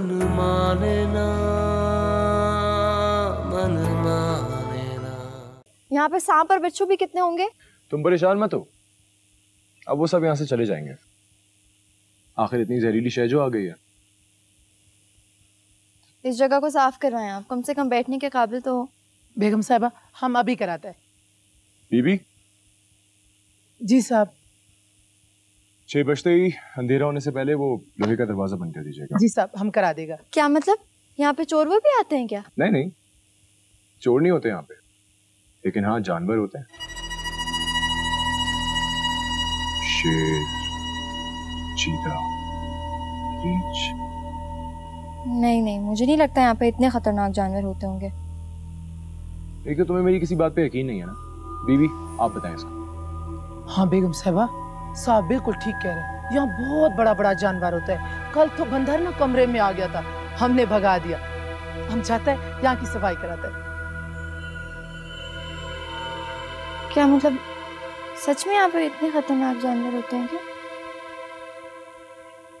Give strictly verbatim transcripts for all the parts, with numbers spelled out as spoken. मन मानेना, मन मानेना। यहाँ पे सांप और बिच्छू भी कितने होंगे? तुम परेशान मत हो, अब वो सब यहाँ से चले जाएंगे। आखिर इतनी जहरीली शय जो आ गई है। इस जगह को साफ करवाएं आप, कम से कम बैठने के काबिल तो हो। बेगम साहबा, हम अभी कराते हैं। बीबी जी साहब, छह बजते ही अंधेरा होने से पहले वो लोहे का दरवाजा बंद कर दीजिएगा। जी साहब, हम करा देगा। क्या मतलब, यहाँ पे चोर वो भी आते हैं क्या? नहीं नहीं, चोर नहीं होते यहाँ पे, लेकिन हाँ जानवर होते हैं। शेर, चीता, रीछ। नहीं नहीं, मुझे नहीं लगता यहाँ पे इतने खतरनाक जानवर होते होंगे। एक तो तुम्हें मेरी किसी बात पे यकीन नहीं है ना। बीवी आप बताएं इसको। हाँ बेगम साहबा, साहब बिल्कुल ठीक कह रहे हैं, यहाँ बहुत बड़ा बड़ा जानवर होता है। कल तो बंदर ना कमरे में आ गया था, हमने भगा दिया। हम चाहते हैं यहाँ की सफाई कराते हैं। क्या मतलब, सच में यहाँ पे इतने खतरनाक जानवर होते हैं क्या?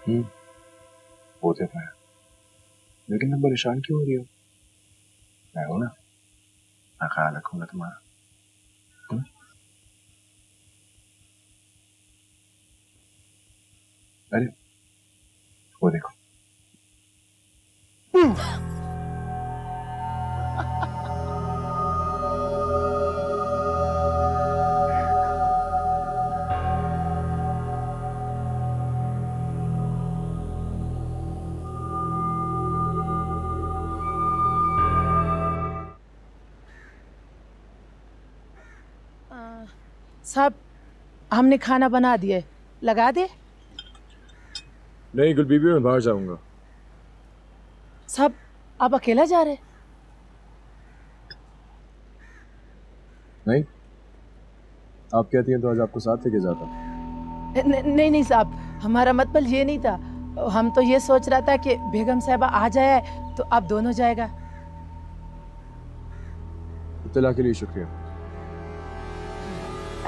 हम्म, होते हैं। लेकिन अब परेशान क्यों हो रही हो? मैं हूँ ना, मैं ख्याल रखूंगा तुम्हारा। अरे वो देखो। साहब, हमने खाना बना दिया है, लगा दे। नहीं गुलबीबी, मैं बाहर जाऊंगा। साहब आप अकेला जा रहे? नहीं, आप कहती हैं तो आज आपको साथ लेके जाता। न, नहीं नहीं साहब, हमारा मतलब ये नहीं था। हम तो ये सोच रहा था कि बेगम साहबा आ जाए तो आप दोनों जाएगा। इत्तला के लिए शुक्रिया।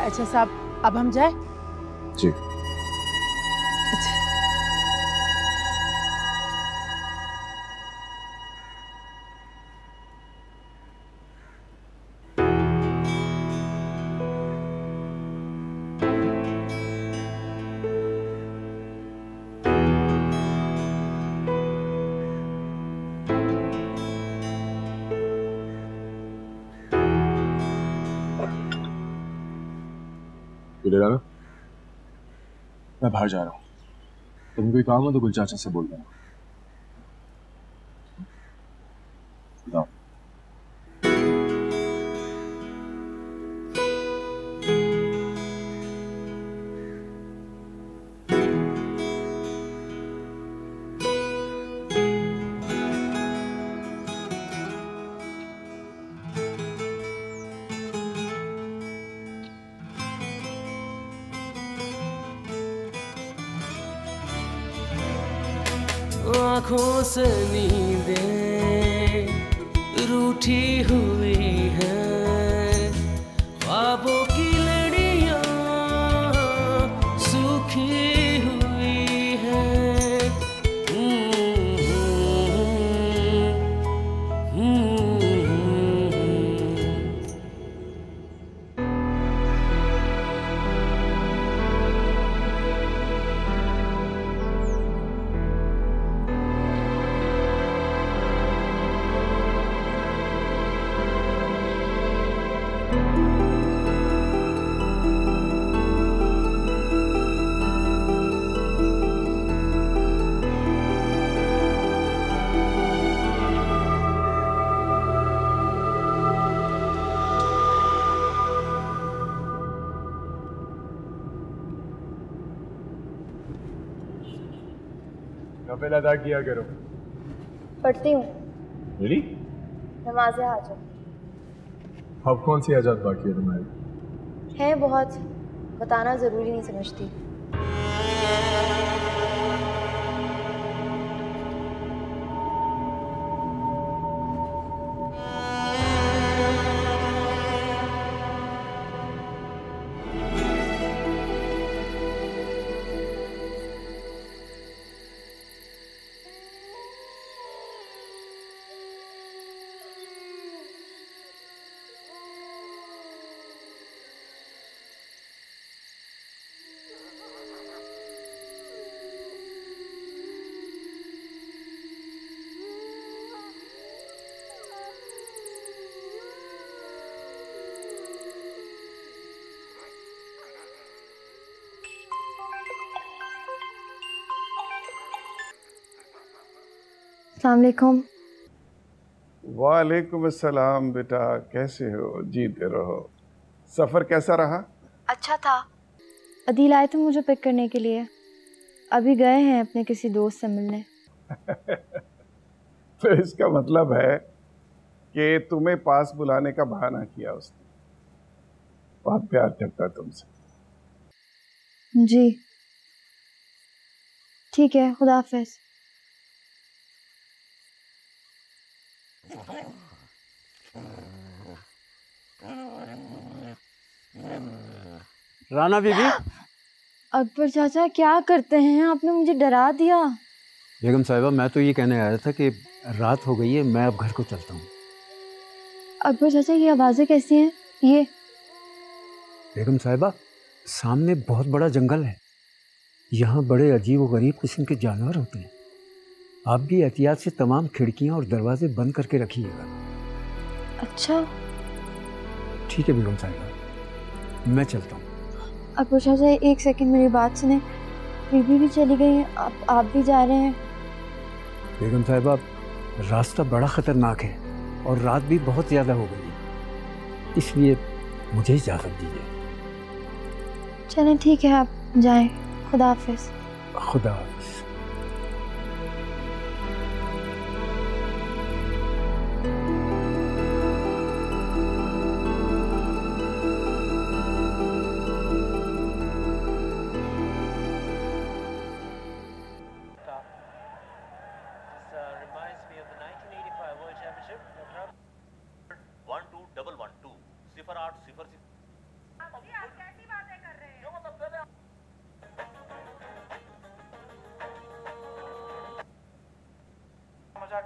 अच्छा साहब, अब हम जाए? जी अच्छा। गुल-ए-राना, मैं बाहर जा रहा हूँ, तुम कोई काम हो तो गुल चाचा से बोल देना। आँखों से नींदें रूठी हुई हैं, ख्वाबों की लड़ियाँ सूखी हुई हैं। नफिल अदा किया करो। पढ़ती हूँ। really? नमाज़ हाज़ा। अब कौन सी आजाद बाकी है तुम्हारी? है बहुत, बताना जरूरी नहीं समझती। अस्सलाम वालेकुम। वालेकुम अस्सलाम बेटा, कैसे हो? जीते रहो। सफ़र कैसा रहा? अच्छा था। अदील आए थे मुझे पिक करने के लिए, अभी गए हैं अपने किसी दोस्त से मिलने। तो इसका मतलब है कि तुम्हें पास बुलाने का बहाना किया उसने। बहुत प्यार करता तुमसे। जी ठीक है, खुदा हाफिज़। राना बीबी। अकबर चाचा क्या करते हैं, आपने मुझे डरा दिया। बेगम साहिबा, मैं तो ये कहने आया था कि रात हो गई है, मैं अब घर को चलता हूँ। अकबर चाचा ये आवाज़ें कैसी हैं? ये बेगम साहिबा, सामने बहुत बड़ा जंगल है, यहाँ बड़े अजीब व गरीब किस्म के जानवर होते हैं। आप भी एहतियात से तमाम खिड़कियाँ और दरवाजे बंद करके रखिएगा। अच्छा ठीक है बेगम साहिबा, मैं चलता हूँ। अकबर चाचा एक सेकंड मेरी बात सुने, बीबी भी चली गई हैं, आप, आप भी जा रहे हैं? बेगम साहिबा, रास्ता बड़ा ख़तरनाक है और रात भी बहुत ज़्यादा हो गई है, इसलिए मुझे इजाज़त दीजिए। चलें ठीक है, आप जाएं। खुदा हाफिज़। खुदा हाफिज़।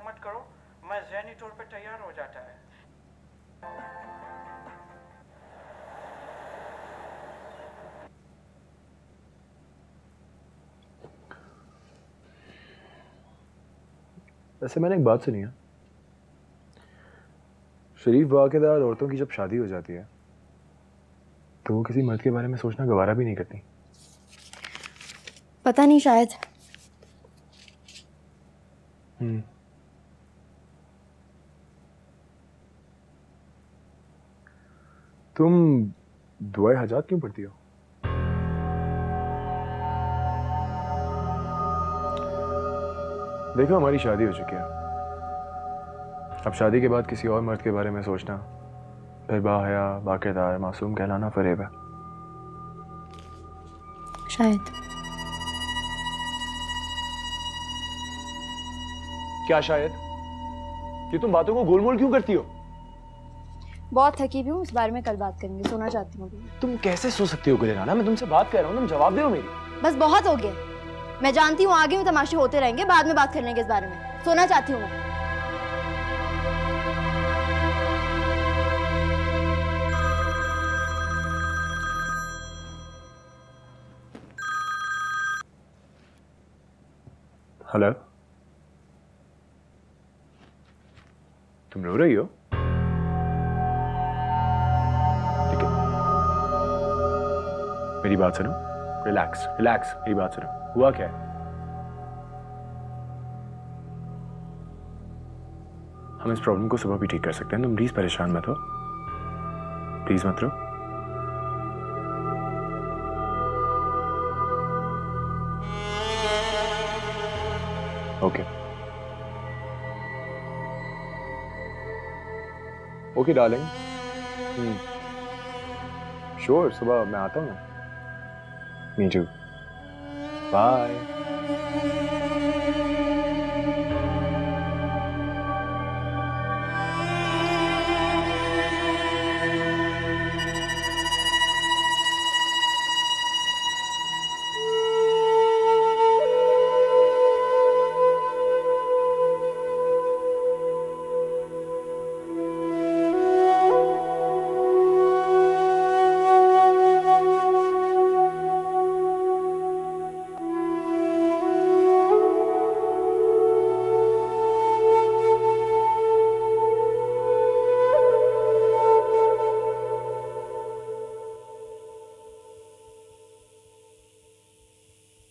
मत करो, मैं ज़हनी तौर पे तैयार हो जाता है। वैसे मैंने एक बात सुनी है, शरीफ वाकेदार औरतों की जब शादी हो जाती है तो वो किसी मर्द के बारे में सोचना गवारा भी नहीं करती। पता नहीं, शायद। हम्म तुम दुआए हजात क्यों पढ़ती हो? देखो हमारी शादी हो चुकी है, अब शादी के बाद किसी और मर्द के बारे में सोचना, फिर बाहया, बाकेदार, मासूम कहलाना फरेब है। शायद। क्या शायद? कि तुम बातों को गोलमोल क्यों करती हो? बहुत थकी भी हूँ, इस बारे में कल बात करेंगे, सोना चाहती हूँ। तुम कैसे सो सकती हो गुलेराना? मैं तुमसे बात कर रहा हूँ, तुम जवाब दे हो मेरी। बस बहुत हो गया, मैं जानती हूँ आगे में तमाशे होते रहेंगे, बाद में बात कर लेंगे इस बारे में। सोना चाहती हूँ मैं। हेलो, तुम रो रही हो? मेरी बात सुनो, रिलैक्स रिलैक्स, मेरी बात सुनो। हुआ क्या है? हम इस प्रॉब्लम को सुबह भी ठीक कर सकते हैं, तुम प्लीज परेशान मत हो, प्लीज मत रो। Okay okay darling, hmm sure, सुबह मैं आता हूँ। Me too. Bye.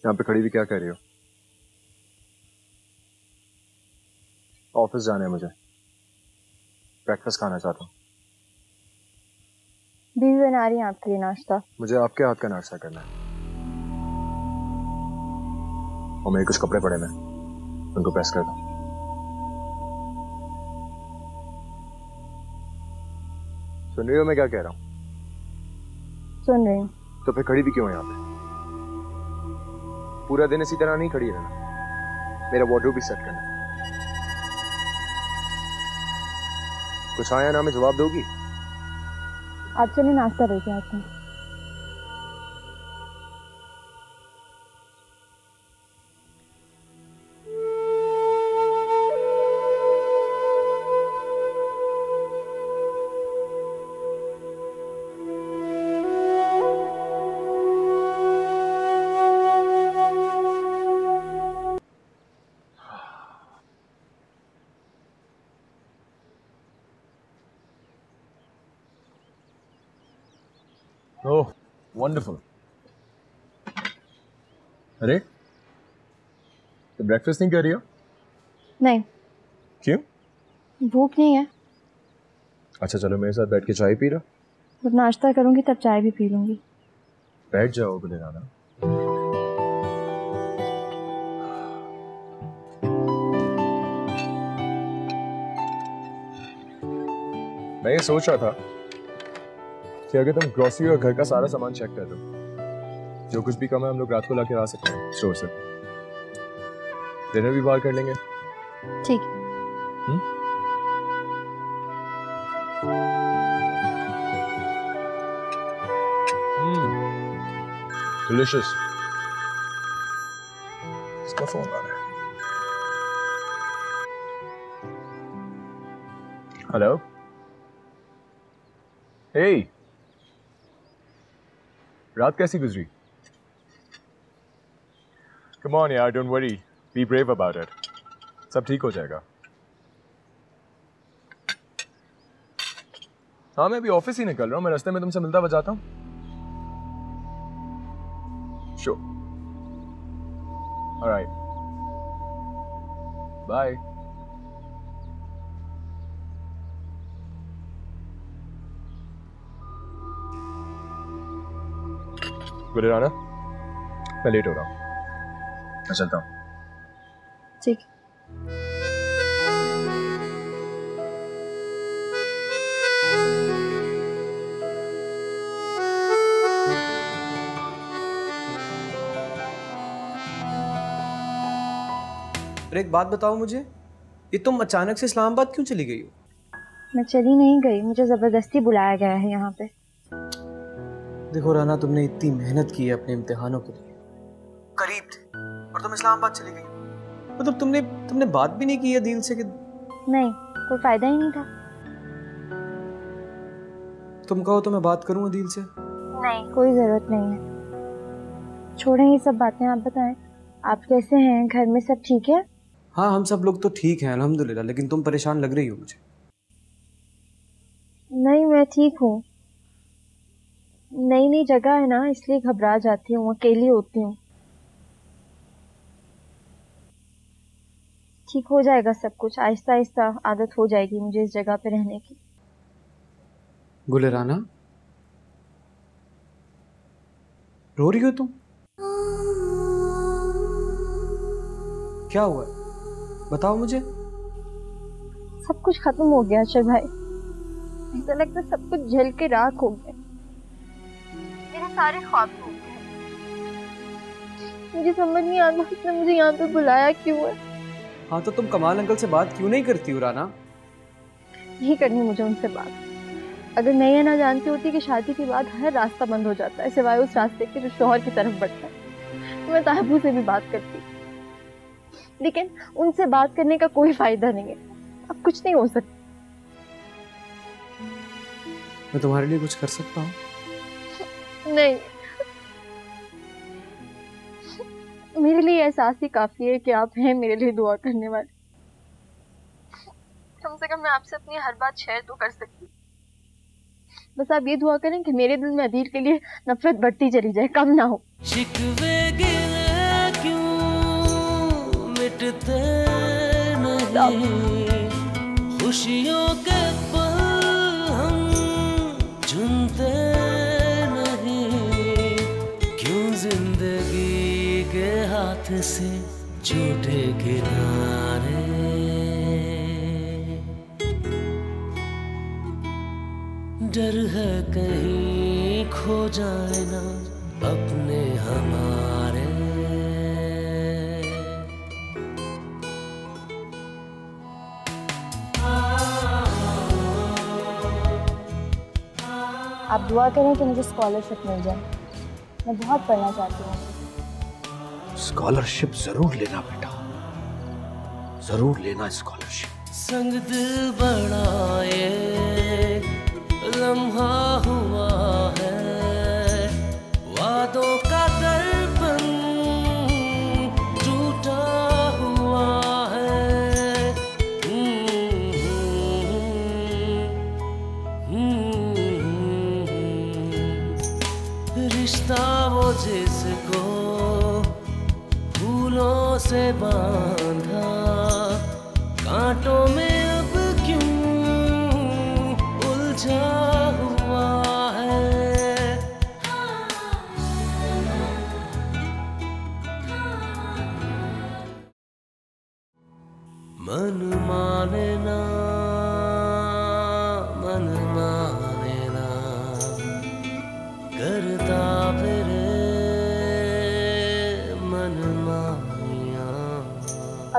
यहाँ पे खड़ी भी क्या कह रही हो? ऑफिस जाना है, मुझे ब्रेकफास्ट खाना चाहता हूँ। बीवी बना रही है आपके लिए नाश्ता। मुझे आपके हाथ का नाश्ता करना है और मेरे कुछ कपड़े पड़े हैं, उनको प्रेस कर दो। सुन रही हो मैं क्या कह रहा हूँ? सुन रही हूँ। तो फिर खड़ी भी क्यों है यहाँ पे? पूरा दिन इसी तरह नहीं खड़ी रहना, मेरा वार्डरोब भी सेट करना। कुछ आया ना मैं जवाब दोगी? आप चलिए नाश्ता लेके आते हैं। Oh, wonderful. अरे तो ब्रेकफास्ट नहीं कर रही हो? नहीं। क्यों? भूख नहीं है। अच्छा चलो मेरे साथ बैठ के चाय पी रहा। नाश्ता करूंगी तब चाय भी पी लूंगी। बैठ जाओ गुल-ए-राना। मैं ये सोच रहा था कि अगर तुम ग्रोसरी और घर का सारा सामान चेक कर दो, जो कुछ भी कम है हम लोग रात को लाके ला सकते हैं स्टोर से। डिनर भी बाहर कर लेंगे। ठीक। हम्म? हम्म। Delicious। इसका फोन आ रहा है। हेलो। हे। रात कैसी गुजरी? Come on यार, don't worry, be brave about it. सब ठीक हो जाएगा। हाँ मैं अभी ऑफिस ही निकल रहा हूँ, मैं रास्ते में तुमसे मिलता बजाता हूँ। Sure. Alright. Bye. गुल-ए-राना मैं लेट हो रहा हूँ, मैं चलता हूँ। ठीक। अरे एक बात बताओ मुझे, ये तुम अचानक से इस्लामाबाद क्यों चली गई हो? मैं चली नहीं गई, मुझे जबरदस्ती बुलाया गया है यहाँ पे। देखो राना, तुमने इतनी मेहनत की है अपने इम्तिहानों के लिए, करीब थे और तुम इस्लामाबाद चली गई। मतलब तुमने तुमने बात भी नहीं की है दिल से कि नहीं, कोई फायदा ही नहीं था। तुम कहो तो मैं बात करूँ दिल से। नहीं, कोई जरूरत नहीं है। छोड़ें ये सब बातें, आप बताएं आप कैसे हैं, घर में सब ठीक है? हाँ हम सब लोग तो ठीक है अल्हम्दुलिल्लाह, लेकिन तुम परेशान लग रही हो मुझे। नहीं मैं ठीक हूँ। नई नई जगह है ना इसलिए घबरा जाती हूँ, अकेली होती हूँ। ठीक हो जाएगा सब कुछ, आहिस्ता आहिस्ता आदत हो जाएगी मुझे इस जगह पे रहने की। गुल-ए-राना रो रही हो तुम? क्या हुआ बताओ मुझे। सब कुछ खत्म हो गया अक्षर भाई, ऐसा लगता सब कुछ जल के राख हो गया। सारे ख्वाब टूट गए। मुझे समझ नहीं आता उसने मुझे यहाँ पे बुलाया क्यों है। हाँ तो तुम कमाल अंकल से बात क्यों नहीं करती हो राना? नहीं करनी मुझे उनसे बात। अगर मैं ये ना जानती होती कि शादी के बाद हर रास्ता बंद हो जाता है सिवाय उस रास्ते के जो शोहर की तरफ बढ़ता है, तो मैं ताहबू से भी बात करती, लेकिन उनसे बात करने का कोई फायदा नहीं है। अब कुछ नहीं हो सकता। मैं तुम्हारे लिए कुछ कर सकता हूँ? नहीं, मेरे लिए एहसास ही काफी है कि आप हैं मेरे लिए दुआ करने वाले। कम से कम मैं आपसे अपनी हर बात शेयर तो कर सकती, बस आप ये दुआ करें कि मेरे दिल में अदील के लिए नफरत बढ़ती चली जाए, कम ना हो। खुशियों के पल हम झूमते नहीं, क्यों जिंदगी के हाथ से झूठे किनारे। डर है कहीं खो जाए ना अपने हमारे। आप दुआ करें कि मुझे स्कॉलरशिप मिल जाए, मैं बहुत पढ़ना चाहती हूँ। स्कॉलरशिप जरूर लेना बेटा, जरूर लेना स्कॉलरशिप। संग दिल बढ़ाए लम्हा हुआ है, वादों का दर्पण टूटा हुआ है। हम्म हम्म रिश्ता वो जिसको फूलों से बांधा, कांटों में अब क्यों उलझा हुआ है। मन माने ना, मन माने करता फिरे मन माया।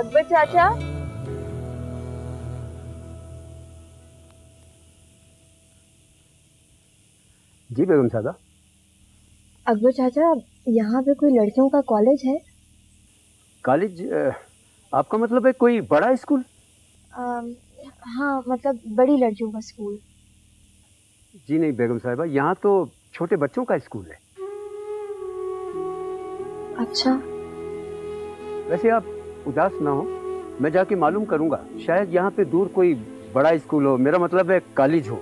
अकबर चाचा, जी बेगम साहबा। अकबर चाचा, यहाँ पे कोई लड़कियों का कॉलेज है? कॉलेज आपका मतलब है कोई बड़ा स्कूल? हाँ, मतलब बड़ी लड़कियों का स्कूल। जी नहीं बेगम साहिबा, यहाँ तो छोटे बच्चों का स्कूल है। अच्छा। वैसे आप उदास ना हो, मैं जाके मालूम करूंगा, शायद यहाँ पे दूर कोई बड़ा स्कूल हो, मेरा मतलब है कॉलेज हो।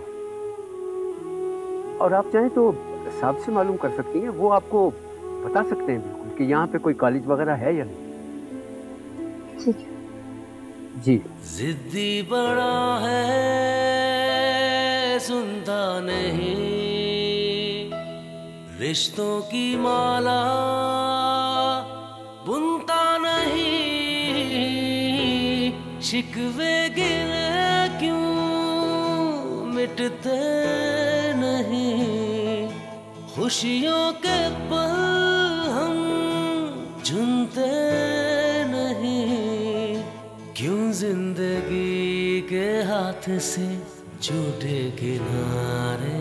और आप चाहें तो साहब से मालूम कर सकती हैं, वो आपको बता सकते हैं बिल्कुल कि यहाँ पे कोई कॉलेज वगैरह है या नहीं। ठीक है जी। जिद्दी बड़ा है सुनता नहीं, रिश्तों की माला बुनता नहीं, शिकवे गिले क्यों मिटते नहीं, खुशियों के पल हम झूमते नहीं, क्यों जिंदगी के हाथ से झूठे किनारे।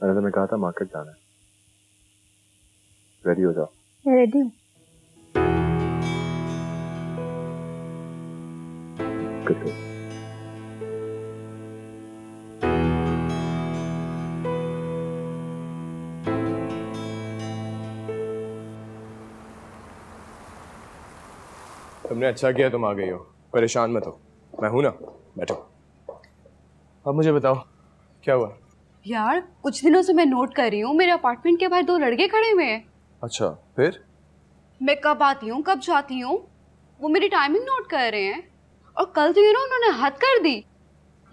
मैंने तुम्हें कहा था मार्केट जाना है, रेडी हो जाओ। मैं रेडी हूँ। तुमने अच्छा किया तुम आ गई हो, परेशान मत हो, मैं हूं ना। बैठो। अब मुझे बताओ क्या हुआ? यार कुछ दिनों से मैं नोट कर रही हूँ, मेरे अपार्टमेंट के बाहर दो लड़के खड़े हुए हैं। अच्छा फिर? मैं कब आती हूँ कब जाती हूँ, वो मेरी टाइमिंग नोट कर रहे हैं। और कल तो यू नो उन्होंने हद कर दी,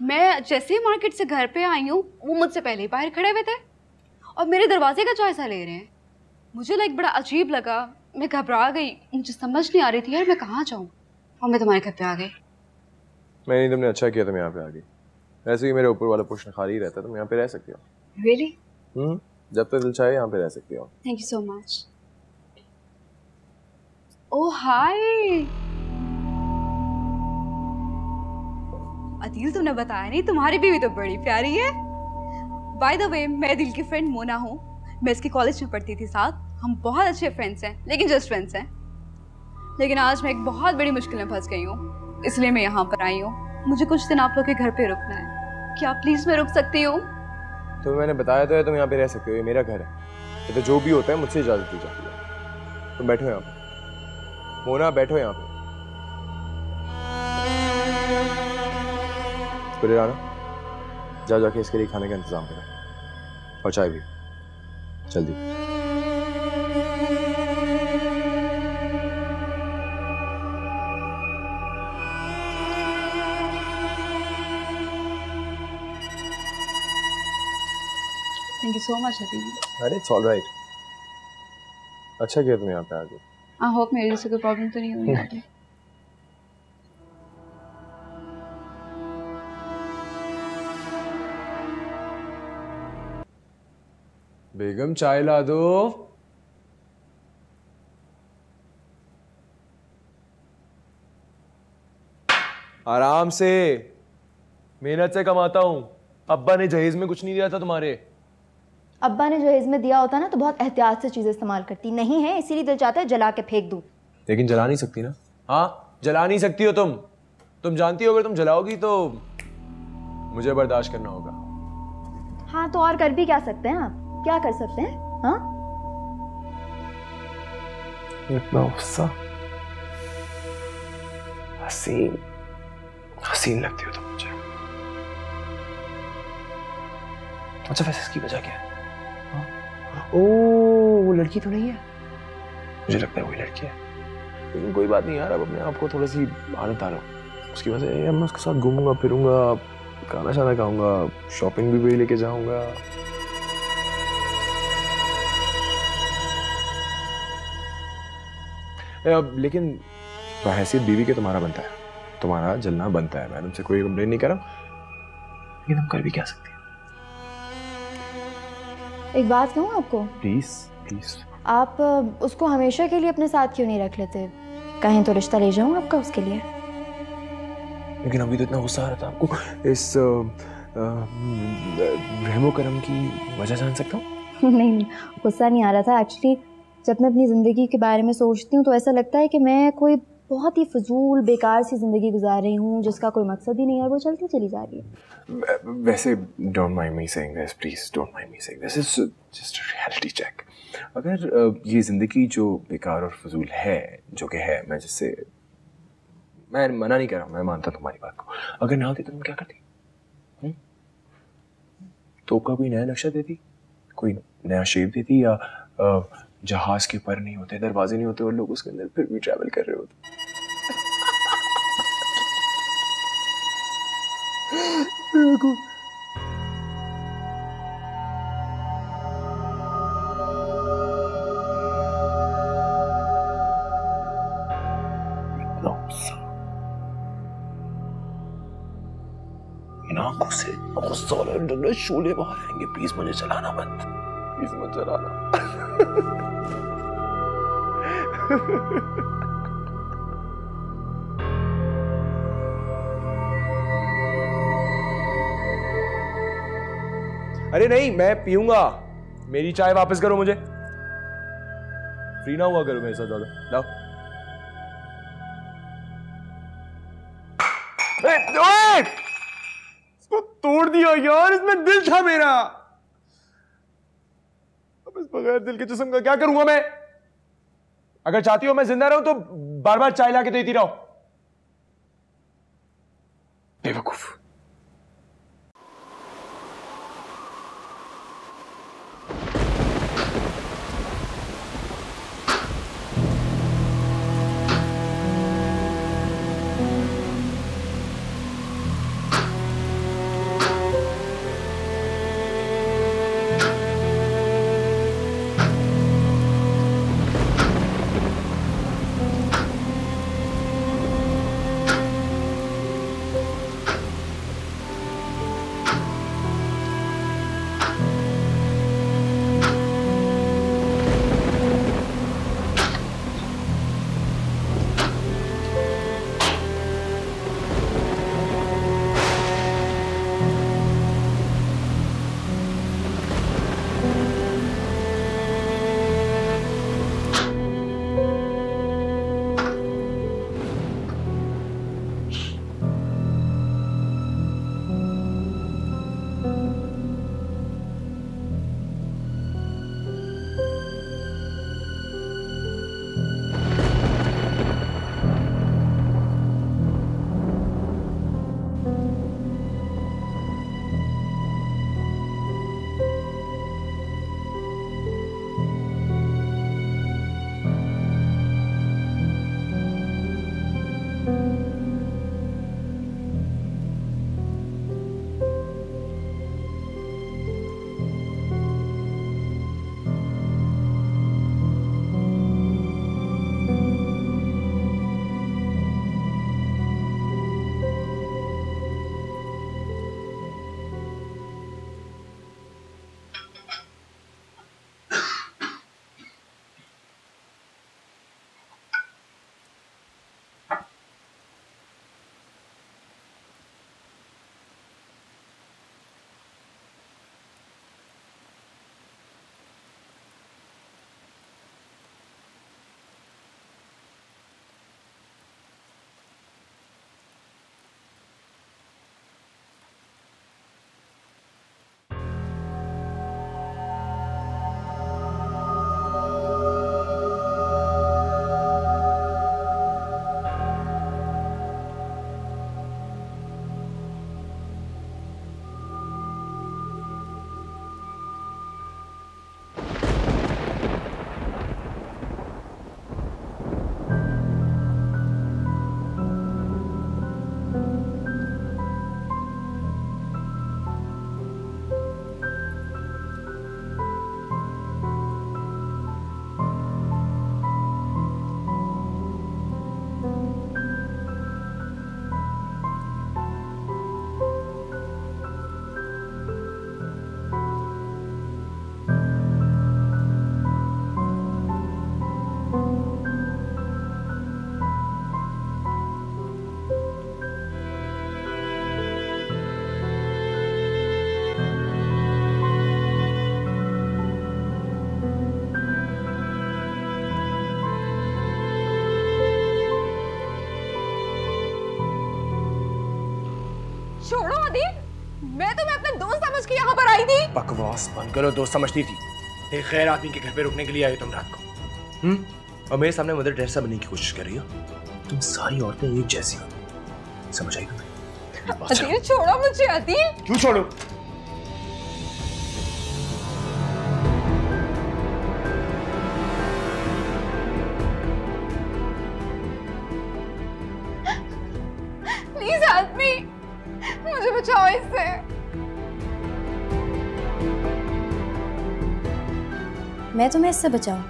मैं जैसे ही मार्केट से घर पे आई हूँ वो मुझसे पहले ही बाहर खड़े हुए थे और मेरे दरवाजे का जायजा ले रहे हैं। मुझे लाइक बड़ा अजीब लगा, मैं घबरा गई, मुझे समझ नहीं आ रही थी यार मैं कहाँ जाऊँ, और मैं तुम्हारे घर पे आ गई। मैंने तुमने अच्छा किया तुम यहाँ पे आ गई, वैसे ही मेरे ऊपर वाला पोर्शन खाली रहता, तुम यहाँ पे रह सकती हो। Really? हम्म, जब तक दिल चाहे यहाँ पे रह सकती हो। Thank you so much. Oh hi. Adeel तुमने बताया नहीं, तुम्हारी बीवी तो बड़ी प्यारी है। By the way, मैं अदील की फ्रेंड मोना हूँ, मैं इसकी कॉलेज में पढ़ती थी साथ, हम बहुत अच्छे फ्रेंड्स हैं, लेकिन जस्ट फ्रेंड्स हैं। लेकिन आज मैं एक बहुत बड़ी मुश्किल में फंस गई हूँ, इसलिए मैं यहाँ पर आई हूँ। मुझे कुछ दिन आप लोग के घर पे रुकना है, क्या प्लीज मैं रुक सकती हूँ? तुम्हें मैंने बताया तो है तुम यहाँ पे रह सकते हो, ये मेरा घर है, तो जो भी होता है मुझसे इजाजत दी जाती है। तुम बैठो यहाँ पे मोना, बैठो यहाँ पे। गुल-ए-राना, जा जाके इसके लिए खाने का इंतजाम करो और चाय भी। जल्दी। Thank you so much happy. अरे इट्स ऑल राइट। अच्छा किया तुम यहाँ पे आ गए। आई होप मेरी से कोई प्रॉब्लम तो नहीं हुई यहाँ पे। बेगम चाय ला दो। आराम से, मेहनत से कमाता हूं। अब्बा ने जहेज में कुछ नहीं दिया था तुम्हारे। अब्बा ने जहेज में दिया होता ना तो बहुत एहतियात से चीजें इस्तेमाल करती। नहीं है, इसीलिए दिल चाहता है जला के फेंक दूं। लेकिन जला नहीं सकती ना। हाँ, जला नहीं सकती हो तुम। तुम जानती हो अगर तुम जलाओगी तो मुझे बर्दाश्त करना होगा। हाँ तो और कर भी क्या सकते हैं आप? क्या कर सकते हैं? हाँ? इतना गुस्सा, हसीन, हसीन लगती हो तुम मुझे। अच्छा वैसे इसकी वजह क्या है? हाँ? ओ वो लड़की तो नहीं है? मुझे लगता है वही लड़की है। लेकिन कोई बात नहीं यार, अब अपने आप को थोड़ी सी आदत डालो। उसकी वजह से मैं उसके साथ घूमूंगा फिरूंगा, खाना शाना खाऊंगा, शॉपिंग भी वही लेके जाऊंगा। अब लेकिन बहसियत बीवी के तुम्हारा बनता है, तुम्हारा जलना बनता है। मैं तुमसे कोई कंप्लेन नहीं कर रहा हूँ, लेकिन हम कर भी क्या सकते हैं? एक बात कहूँ आपको? Please please. आप उसको हमेशा के लिए अपने साथ क्यों नहीं रख लेते? कहीं तो रिश्ता ले जाऊँ आपका उसके लिए। लेकिन अभी तो इतना गुस्सा आ रहा था आपको, इस रहमो करम की वजह जान सकता हूँ? नहीं, गुस्सा नहीं आ रहा था। एक्चुअली जब मैं अपनी ज़िंदगी के बारे में सोचती हूँ तो ऐसा लगता है कि मैं कोई बहुत ही फजूल बेकार सी ज़िंदगी गुजार रही हूँ जिसका कोई मकसद ही नहीं है, वो चलती चली जा रही है। वैसे don't mind me saying this, please don't mind me saying this, is just reality check. अगर ये ज़िंदगी जो बेकार और फजूल है, जो कि है, मैं जिससे मैं मना नहीं कर रहा हूँ, मैं मानता तुम्हारी बात को, अगर ना होती तो तुम क्या करती? तो कोई नया नक्शा देती, कोई नया शेप देती, या आ, जहाज के पर नहीं होते, दरवाजे नहीं होते और लोग उसके अंदर फिर भी ट्रैवल कर रहे होते। शोले बाहर आएंगे। प्लीज मुझे चलाना मत, प्लीज मत चलाना। अरे नहीं, मैं पीऊंगा। मेरी चाय वापस करो, मुझे फ्री ना हुआ करो मेरे साथ ज्यादा। लाओ। इसको तोड़ दिया यार, इसमें दिल था मेरा। अब इस बगैर दिल के जिस्म का क्या करूंगा मैं? अगर चाहती हो मैं जिंदा रहूं तो बार बार चाय लाके देती रहो। बेवकूफ। बकवास बंद करो, दोस्त समझती थी। एक गैर आदमी के घर पे रुकने के लिए आई तुम रात को, हम्म, और मेरे सामने मदर टेरेसा बनने की कोशिश कर रही हो। तुम सारी औरतें एक जैसी हो, समझ आई तुम्हें? आदिल छोड़ो मुझे, आदिल। क्यों छोड़ो? मुझे बचाओ इससे। मैं तुम्हें इससे बचाऊं?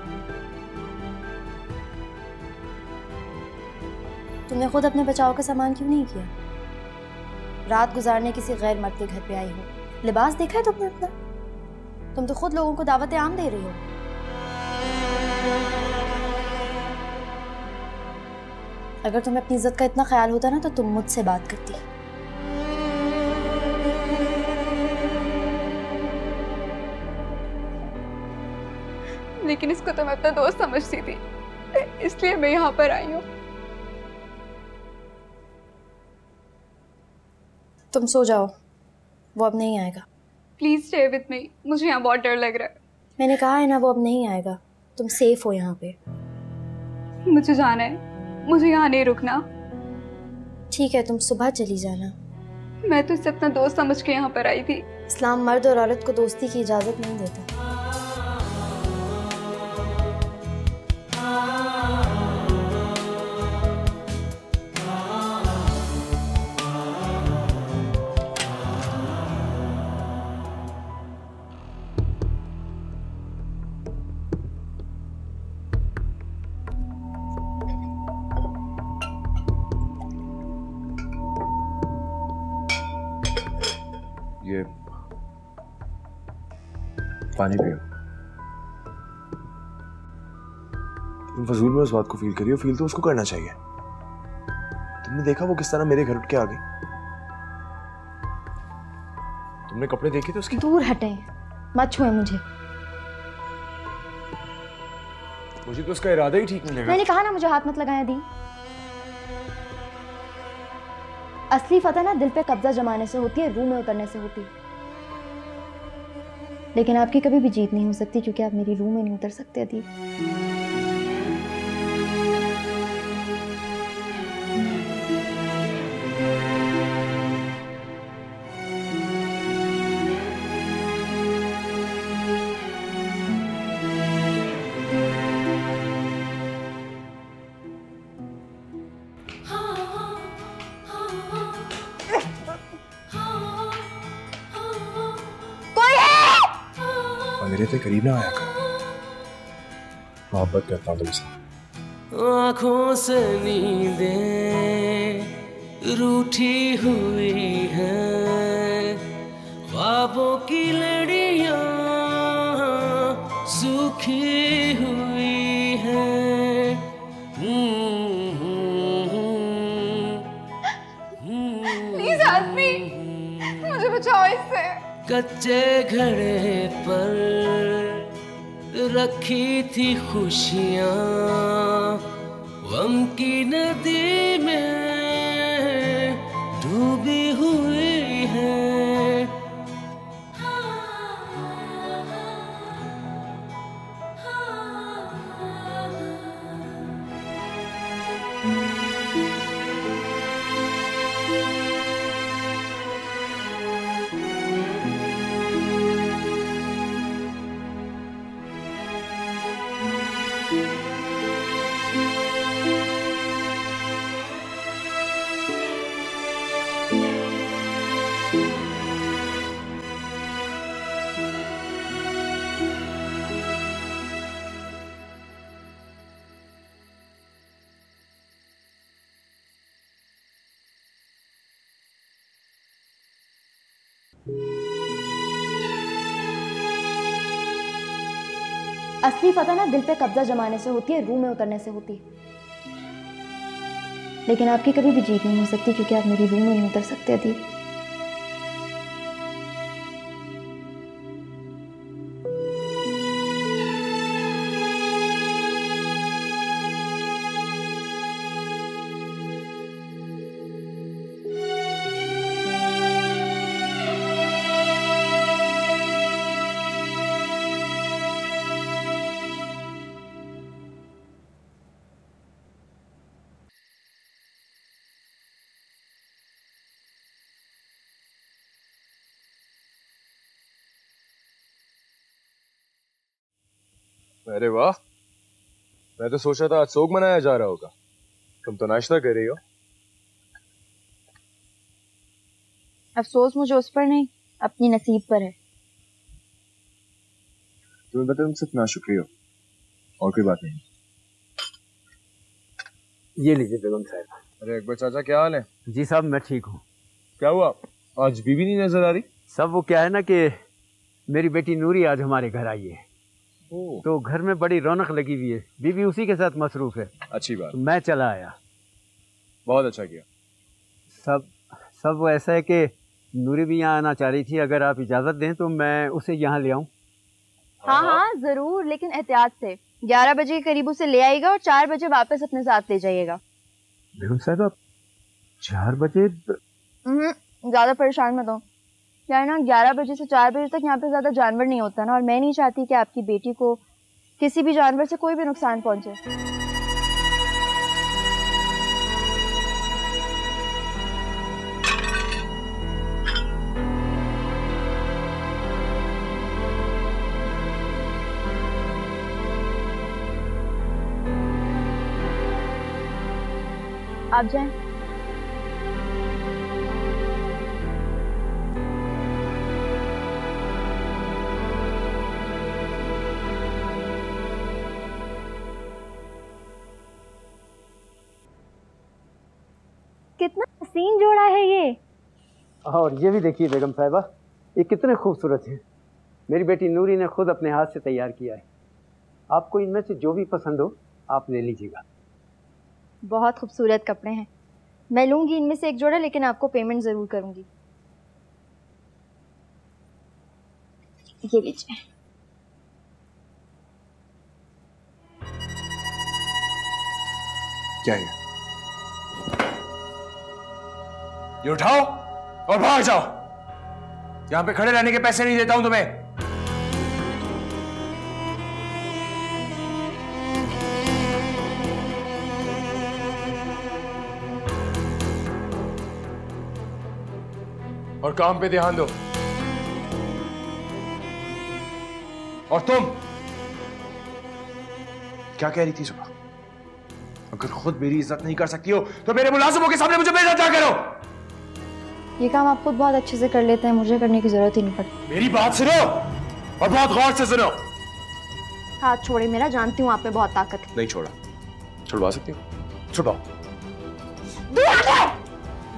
तुमने खुद अपने बचाव का सामान क्यों नहीं किया? रात गुजारने किसी गैर मर्द के घर पे आई हो, लिबास देखा है तुमने अपना? तुम तो खुद लोगों को दावत आम दे रही हो। अगर तुम्हें अपनी इज्जत का इतना ख्याल होता ना तो तुम मुझसे बात करती। लेकिन इसको तो मैं अपना दोस्त समझती थी, इसलिए मैं यहाँ पर आई हूँ। तुम सो जाओ, वो अब नहीं आएगा। प्लीज स्टे विद मी, मुझे यहाँ बहुत डर लग रहा है। मैंने कहा है ना वो अब नहीं आएगा, तुम सेफ हो यहाँ पे। मुझे जाना है, मुझे यहाँ नहीं रुकना। ठीक है, तुम सुबह चली जाना। मैं तो इसे अपना दोस्त समझ के यहाँ पर आई थी। इस्लाम मर्द और औरत को दोस्ती की इजाजत नहीं देता। ये पानी पियो। तुम फजूल में उस बात को फील करियो, फील तो उसको करना चाहिए। तुमने देखा वो किस तरह मेरे घर उठ के आ गई? तुमने कपड़े देखे थे उसके? दूर हटे, मत छुए मुझे। मुझे तो उसका इरादा ही ठीक नहीं लगा। मैंने कहा ना मुझे हाथ मत लगाया दी। असली फतह ना दिल पे कब्जा जमाने से होती है, रूह में उतरने से होती है। लेकिन आपकी कभी भी जीत नहीं हो सकती क्योंकि आप मेरी रूह में नहीं उतर सकते। अदीब, मेरे से करीब ना आया कर, मोहब्बत करता हूँ तुमसे। आँखों से नींदें रूठी हुई हैं, ख्वाबों की लड़ियाँ सूखी हुई हैं। प्लीज आदमी, मुझे बचाओ इससे। कच्चे घड़े पर रखी थी खुशियाँ, गम की नदी में डूबी हुई है। असली फतह ना दिल पे कब्जा जमाने से होती है, रूह में उतरने से होती है। लेकिन आपकी कभी भी जीत नहीं हो सकती क्योंकि आप मेरी रूह में नहीं उतर सकते। अदीब, अरे वाह, मैं तो सोचा था आज सोग मनाया जा रहा होगा। तुम तो नाश्ता कर रही हो। अफसोस मुझे उस पर नहीं, अपनी नसीब पर है। तुम्हें पता, तुम सिर्फ नाशुक्री हो और कोई बात नहीं। ये लीजिए बेगम साहब। अरे अकबर चाचा, क्या हाल है? जी साहब, मैं ठीक हूँ। क्या हुआ, आज बीवी नहीं नजर आ रही? सब वो क्या है ना कि मेरी बेटी नूरी आज हमारे घर आई है, तो घर में बड़ी रौनक लगी हुई है। बीवी उसी के साथ मसरूफ है। अच्छी बात। तो मैं चला आया। बहुत अच्छा किया। सब सब वो ऐसा है कि नूरी भी यहाँ आना चाह रही थी, अगर आप इजाज़त दें तो मैं उसे यहाँ ले आऊँ। हाँ हाँ ज़रूर, लेकिन एहतियात से। ग्यारह बजे के करीब उसे ले आइएगा और चार बजे वापस अपने साथ ले जाइएगा। बेगम साहब, आप चार बजे? ज़्यादा परेशान मत हो। क्या है ना, ग्यारह बजे से चार बजे तक यहाँ पे ज़्यादा जानवर नहीं होता ना, और मैं नहीं चाहती कि आपकी बेटी को किसी भी जानवर से कोई भी नुकसान पहुँचे। आप जाएं। कितना हसीन जोड़ा है ये। और ये भी देखिए बेगम साहिबा, ये कितने खूबसूरत हैं। मेरी बेटी नूरी ने खुद अपने हाथ से तैयार किया है। आपको इनमें से जो भी पसंद हो आप ले लीजिएगा। बहुत खूबसूरत कपड़े हैं। मैं लूँगी इनमें से एक जोड़ा, लेकिन आपको पेमेंट ज़रूर करूँगी। ये लीजिए। क्या है ये? उठाओ और भाग जाओ। यहाँ पे खड़े रहने के पैसे नहीं देता हूं तुम्हें। और काम पे ध्यान दो। और तुम क्या कह रही थी सुबह? अगर खुद मेरी इज्जत नहीं कर सकती हो तो मेरे मुलाजिमों के सामने मुझे बेइज्जत ना करो। ये काम आप खुद बहुत अच्छे से कर लेते हैं, मुझे करने की जरूरत ही नहीं पड़ती। मेरी बात सुनो और बहुत गौर से सुनो। हाथ छोड़े मेरा, जानती हूँ आप में बहुत ताकत है। नहीं छोड़ा, छुड़वा सकती हूँ। छुड़वाओ।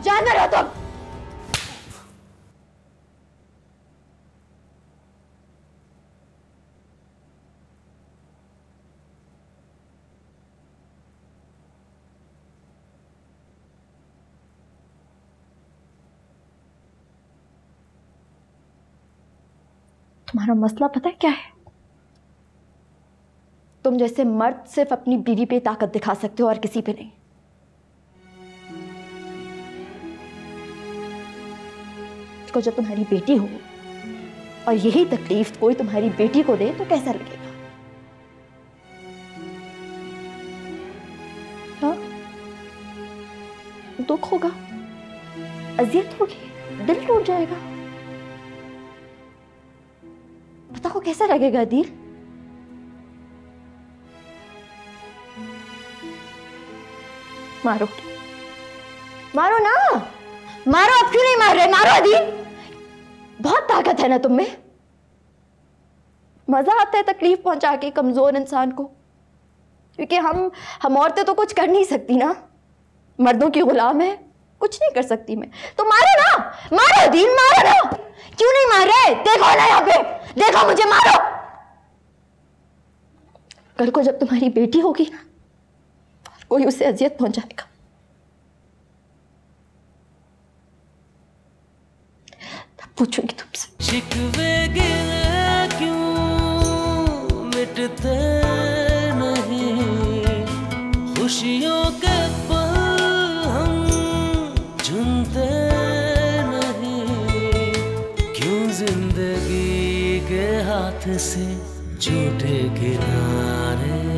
जानवर हो तुम। तुम्हारा मसला पता है क्या है? तुम जैसे मर्द सिर्फ अपनी बीवी पे ताकत दिखा सकते हो और किसी पे नहीं। तो जब तुम्हारी बेटी हो और यही तकलीफ कोई तुम्हारी बेटी को दे तो कैसा लगेगा? हाँ, दुख होगा, अजियत होगी, दिल टूट जाएगा। पता हो कैसा लगेगा अदील? मारो, मारो ना, मारो। आप क्यों नहीं मार रहे? मारो अदील, बहुत ताकत है ना तुम में। मजा आता है तकलीफ पहुंचा के कमजोर इंसान को, क्योंकि हम हम औरतें तो कुछ कर नहीं सकती ना, मर्दों की गुलाम है, कुछ नहीं कर सकती मैं। तो मारो ना, मारो अदील, मारो ना। क्यों नहीं मार रहे? देखो ना यहाँ पे, देखो मुझे, मारो। कल को जब तुम्हारी बेटी होगी ना, कोई उसे अजियत पहुंचाएगा, तब पूछूंगी तुमसे। शिकवे गिले क्यों मिटते नहीं, खुशियों के पल हम झूमते नहीं, क्यों जिंदगी के हाथ से झूठे किनारे।